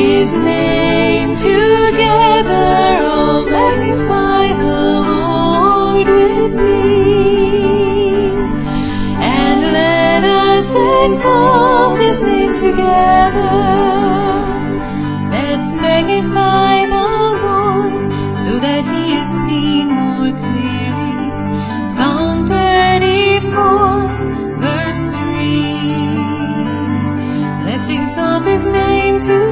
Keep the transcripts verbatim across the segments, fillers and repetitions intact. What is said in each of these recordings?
His name together, oh magnify the Lord with me, and let us exalt His name together. Let's magnify the Lord so that He is seen more clearly. Psalm thirty-four, verse three. Let's exalt His name together.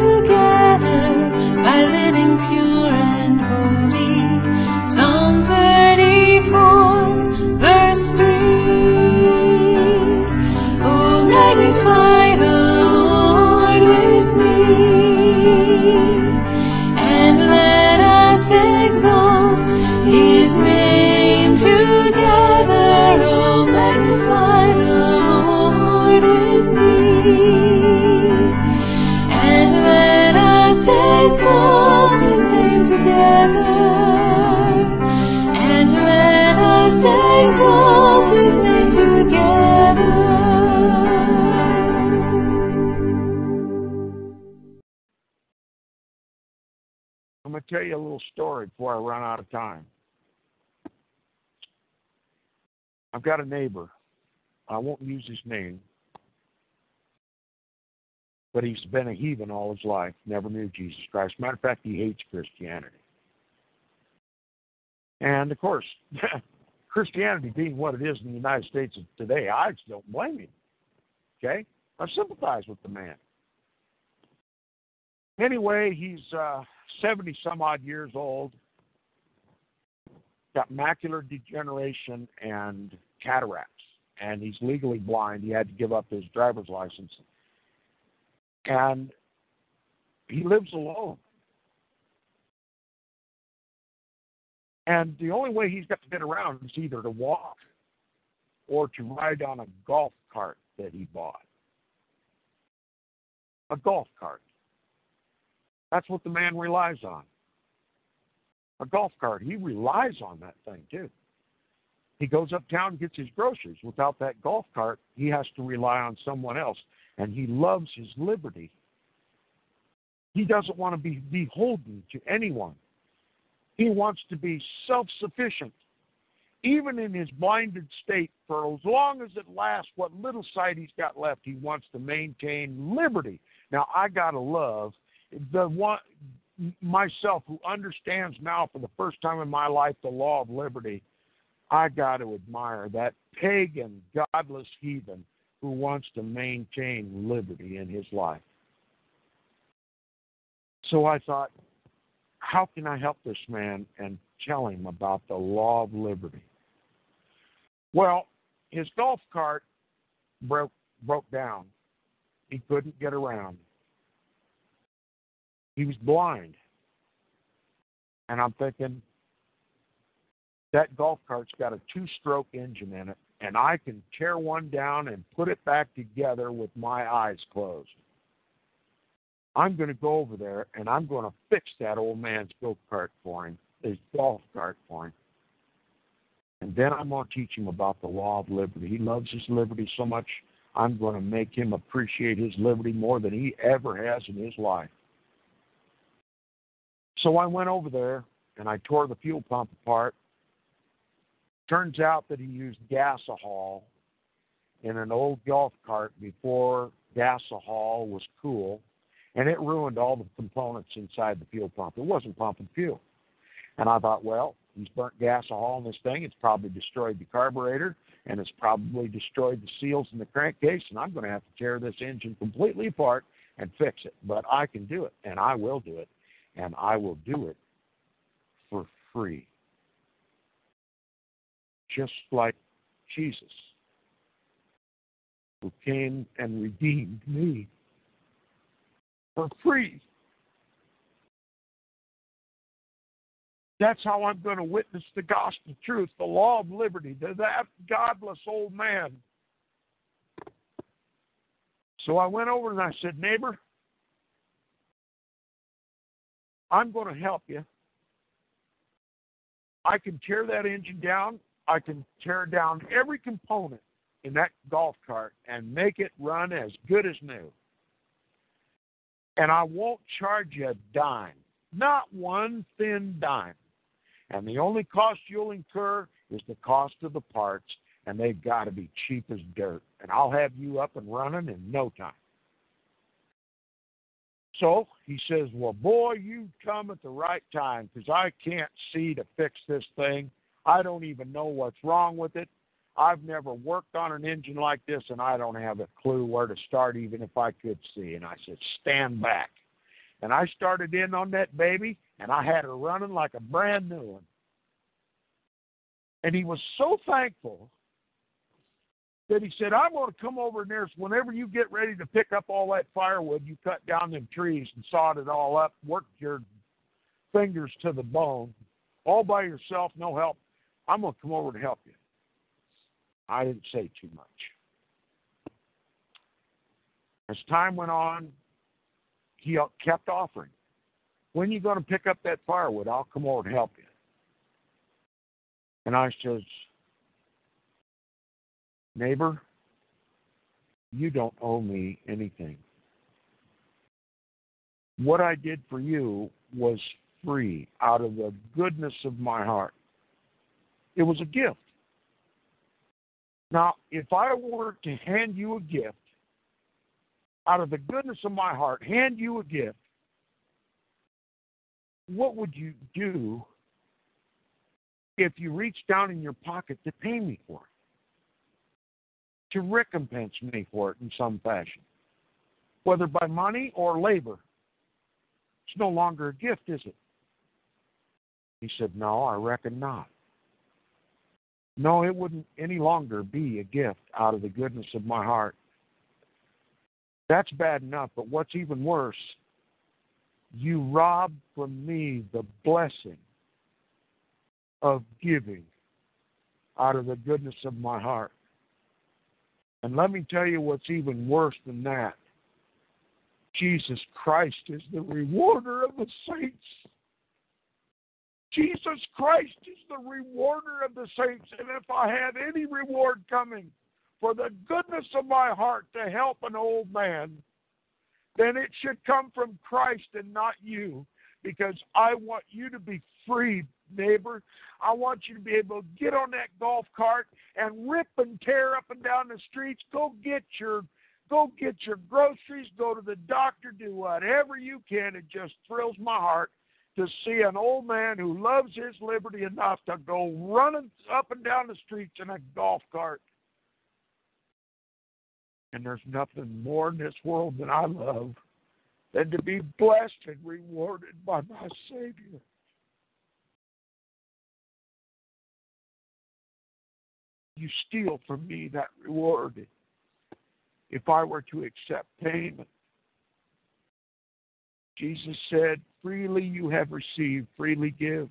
Tell you a little story before I run out of time. I've got a neighbor. I won't use his name, but he's been a heathen all his life, never knew Jesus Christ. Matter of fact, he hates Christianity. And, of course, Christianity being what it is in the United States today, I just don't blame him. Okay? I sympathize with the man. Anyway, he's uh, seventy-some-odd years old, got macular degeneration and cataracts, and he's legally blind. He had to give up his driver's license. And he lives alone. And the only way he's got to get around is either to walk or to ride on a golf cart that he bought. A golf cart. That's what the man relies on. A golf cart. He relies on that thing, too. He goes uptown and gets his groceries. Without that golf cart, he has to rely on someone else, and he loves his liberty. He doesn't want to be beholden to anyone. He wants to be self-sufficient, even in his blinded state. For as long as it lasts, what little sight he's got left, he wants to maintain liberty. Now, I got to love The one, myself, who understands now for the first time in my life the law of liberty. I got to admire that pagan, godless heathen who wants to maintain liberty in his life. So I thought, how can I help this man and tell him about the law of liberty? Well, his golf cart broke broke down. He couldn't get around. He was blind. And I'm thinking, that golf cart's got a two-stroke engine in it, and I can tear one down and put it back together with my eyes closed. I'm going to go over there, and I'm going to fix that old man's go-kart for him, his golf cart for him. And then I'm going to teach him about the law of liberty. He loves his liberty so much, I'm going to make him appreciate his liberty more than he ever has in his life. So I went over there, and I tore the fuel pump apart. Turns out that he used gasohol in an old golf cart before gasohol was cool, and it ruined all the components inside the fuel pump. It wasn't pumping fuel. And I thought, well, he's burnt gasohol in this thing. It's probably destroyed the carburetor, and it's probably destroyed the seals in the crankcase, and I'm going to have to tear this engine completely apart and fix it. But I can do it, and I will do it. And I will do it for free. Just like Jesus, who came and redeemed me for free. That's how I'm going to witness the gospel truth, the law of liberty, to that godless old man. So I went over and I said, neighbor, I'm going to help you. I can tear that engine down. I can tear down every component in that golf cart and make it run as good as new. and I won't charge you a dime, not one thin dime. And the only cost you'll incur is the cost of the parts, and they've got to be cheap as dirt. And I'll have you up and running in no time. So he says, well, boy, you've come at the right time, because I can't see to fix this thing. I don't even know what's wrong with it. I've never worked on an engine like this, and I don't have a clue where to start, even if I could see. And I said, stand back. And I started in on that baby, and I had her running like a brand new one. And he was so thankful that he said, I'm going to come over there. Whenever you get ready to pick up all that firewood, you cut down them trees and sawed it all up, worked your fingers to the bone, all by yourself, no help. I'm going to come over to help you. I didn't say too much. As time went on, he kept offering, when are you going to pick up that firewood? I'll come over and help you. And I says, neighbor, you don't owe me anything. What I did for you was free out of the goodness of my heart. It was a gift. Now, if I were to hand you a gift, out of the goodness of my heart, hand you a gift, what would you do if you reached down in your pocket to pay me for it, to recompense me for it in some fashion, whether by money or labor? It's no longer a gift, is it? He said, no, I reckon not. No, it wouldn't any longer be a gift out of the goodness of my heart. That's bad enough, but what's even worse, you robbed from me the blessing of giving out of the goodness of my heart. And let me tell you what's even worse than that. Jesus Christ is the rewarder of the saints. Jesus Christ is the rewarder of the saints, and if I had any reward coming for the goodness of my heart to help an old man, then it should come from Christ and not you, because I want you to be free, neighbor. I want you to be able to get on that golf cart and rip and tear up and down the streets, go get your Go get your groceries, go to the doctor, do whatever you can. It just thrills my heart to see an old man who loves his liberty enough to go running up and down the streets in a golf cart. And there's nothing more in this world that I love than to be blessed and rewarded by my Savior. You steal from me that reward if I were to accept payment. Jesus said, freely you have received, freely give.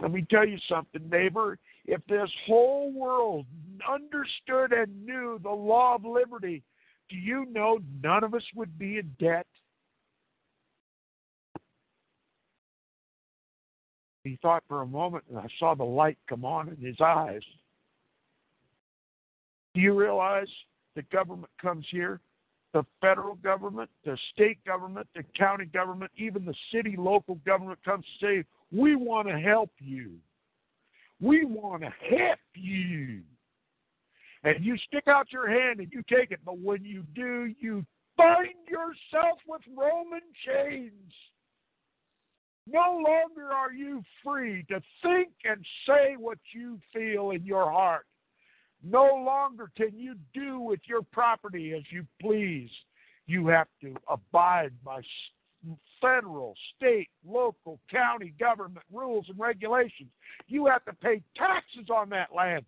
Let me tell you something, neighbor. If this whole world understood and knew the law of liberty, do you know none of us would be in debt? He thought for a moment, and I saw the light come on in his eyes. Do you realize the government comes here? The federal government, the state government, the county government, even the city, local government comes to say, we want to help you. We want to help you. And you stick out your hand and you take it. But when you do, you find yourself with Roman chains. No longer are you free to think and say what you feel in your heart. No longer can you do with your property as you please. You have to abide by federal, state, local, county government rules and regulations. You have to pay taxes on that land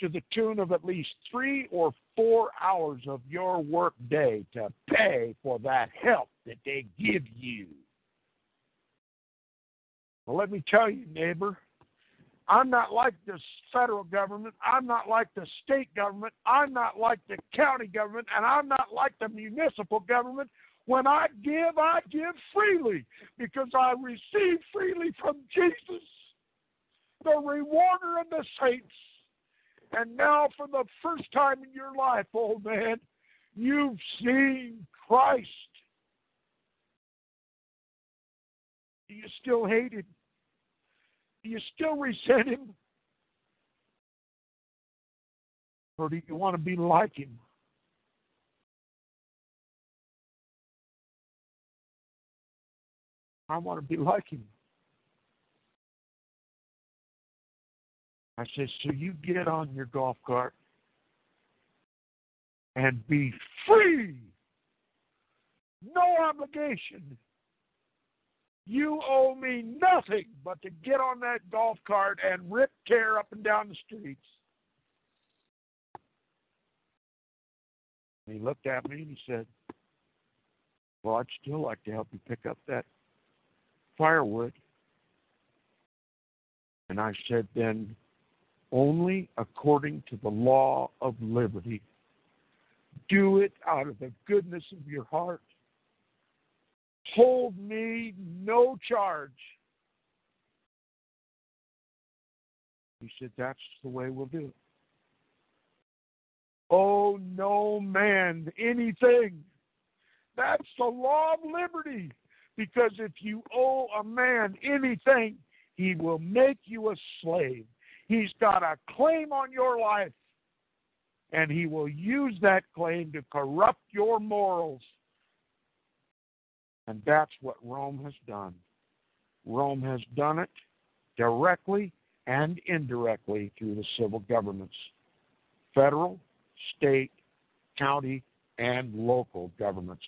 to the tune of at least three or four hours of your work day to pay for that help that they give you. Well, let me tell you, neighbor, I'm not like the federal government. I'm not like the state government. I'm not like the county government. And I'm not like the municipal government. When I give, I give freely, because I receive freely from Jesus, the rewarder of the saints. And now, for the first time in your life, old man, you've seen Christ. hated? Do you still resent him? Or do you want to be like him? I want to be like him. I said, so you get on your golf cart and be free. No obligation. You owe me nothing but to get on that golf cart and rip tear up and down the streets. And he looked at me and he said, well, I'd still like to help you pick up that firewood. And I said, then only according to the law of liberty. Do it out of the goodness of your heart. Hold me no charge. He said, that's the way we'll do it. Oh, no man, anything. That's the law of liberty. Because if you owe a man anything, he will make you a slave. He's got a claim on your life. And he will use that claim to corrupt your morals. And that's what Rome has done. Rome has done it directly and indirectly through the civil governments. Federal, state, county, and local governments.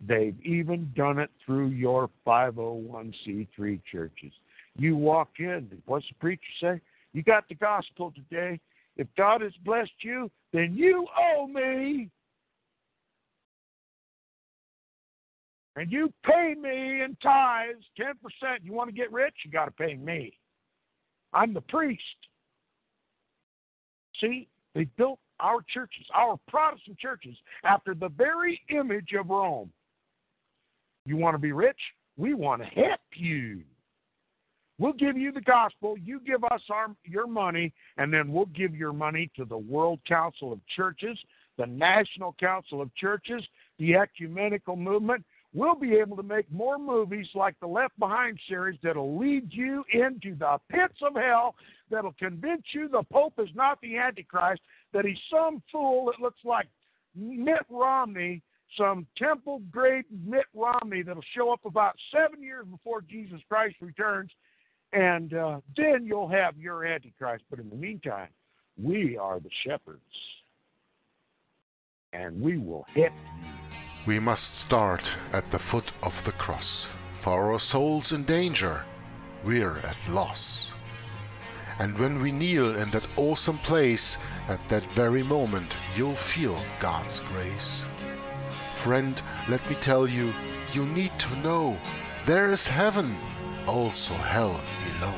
They've even done it through your five oh one c three churches. You walk in, what's the preacher say? You got the gospel today. If God has blessed you, then you owe me. And you pay me in tithes, ten percent. You want to get rich? You got to pay me. I'm the priest. See, they built our churches, our Protestant churches, after the very image of Rome. You want to be rich? We want to help you. We'll give you the gospel, you give us our, your money, and then we'll give your money to the World Council of Churches, the National Council of Churches, the ecumenical movement. We'll be able to make more movies like the Left Behind series that'll lead you into the pits of hell, that'll convince you the Pope is not the Antichrist, that he's some fool that looks like Mitt Romney, some temple-grade Mitt Romney that'll show up about seven years before Jesus Christ returns. And uh, then you'll have your Antichrist. But in the meantime, we are the shepherds. And we will hit. We must start at the foot of the cross. For our soul's in danger, we're at loss. And when we kneel in that awesome place, at that very moment, you'll feel God's grace. Friend, let me tell you, you need to know, there is heaven. Also hell below.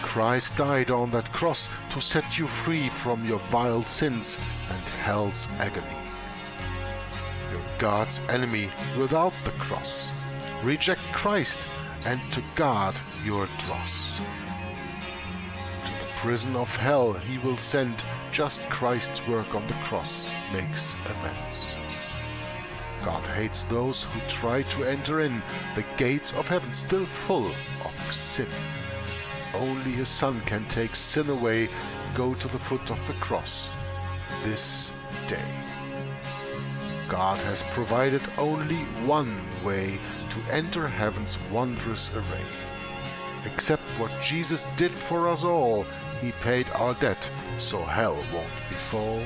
Christ died on that cross to set you free from your vile sins and hell's agony. You're God's enemy without the cross. Reject Christ and to God you're dross. To the prison of hell he will send, just Christ's work on the cross makes amends. God hates those who try to enter in, the gates of heaven still full of sin. Only his Son can take sin away. Go to the foot of the cross this day. God has provided only one way to enter heaven's wondrous array. Accept what Jesus did for us all. He paid our debt, so hell won't befall.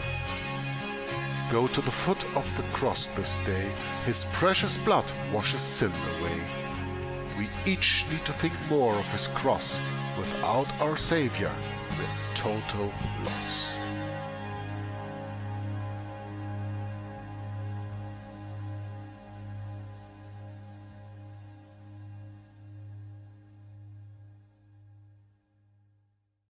Go to the foot of the cross this day. His precious blood washes sin away. We each need to think more of his cross. Without our Savior, we're total loss.